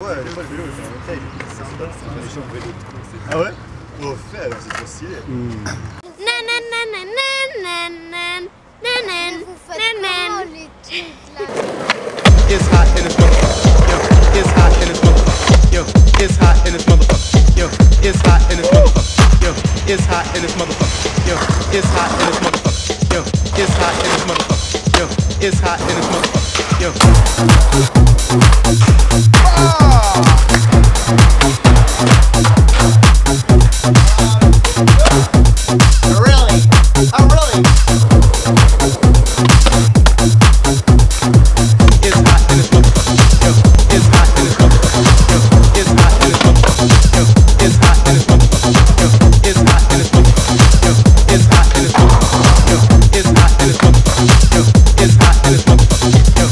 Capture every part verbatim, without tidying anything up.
Ouais, elle est pas le vélo, elle fait un échange vélo. Ah ouais? Oh, fait alors, c'est trop stylé. It's hot in this motherfucker. Yo, it's hot in this motherfucker. Yo, it's hot in this motherfucker. Yo, it's hot in this motherfucker. Yo, it's hot in this motherfucker. Yo, it's hot in this motherfucker. Yo, it's hot in this motherfucker. Yo, it's hot in this motherfucker. Yo. Oh really? Oh really? It's hot in this motherfucker. Yo, it's hot in this motherfucker. Yo, it's hot in this motherfucker. Yo, it's hot in this motherfucker. Yo, it's hot in this motherfucker. Yo, it's hot in this motherfucker. Yo, it's hot in this motherfucker. Yo, it's hot in this motherfucker. Yo.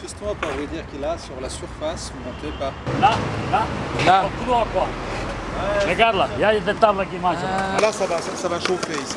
Qu'est-ce qu'on va dire qu'il a sur la surface montée par... Là, là, là. Dans le couloir quoi. Ouais, regarde là, il y a des tables qui mangent. Ah. Là ça va, ça, ça va chauffer ici.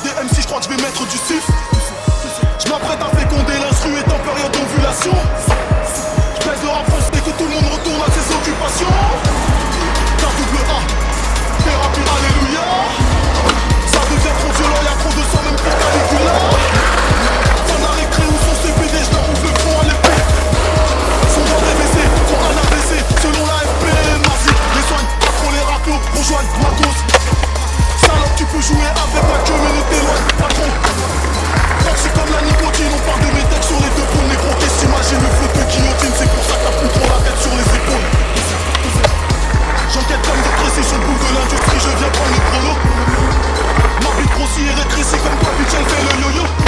Même si je crois que je vais mettre du sif, je m'apprête à féconder l'instru est en période d'ovulation. Je baise le rap français dès que tout le monde retourne à ses occupations. Car double A, thérapie, alléluia. Ça devient trop violent, y'a trop de sang même pour Caligula. Son arrêt créé ou son C B D, je leur ouvre le front à l'épée. Son droit D V C, son A N A V C, selon la F P M. Vas-y, les soignes, pas trop les raclos, rejoignent ma cause. Salope, tu peux jouer avec ma queue, mais ne t'éloigne pas trop. Quand c'est comme la nicotine, on parle de mes textes sur les deux pôles. Négro, qu'est-ce t'imagines le flot de guillotine? C'est pour ça que t'as plus trop la tête sur les épaules. J'enquête comme des tressés sur le bout de l'industrie, je viens prendre le chrono. Ma bite grossie est rétrécie comme toi, bitch, elle fait le yo-yo.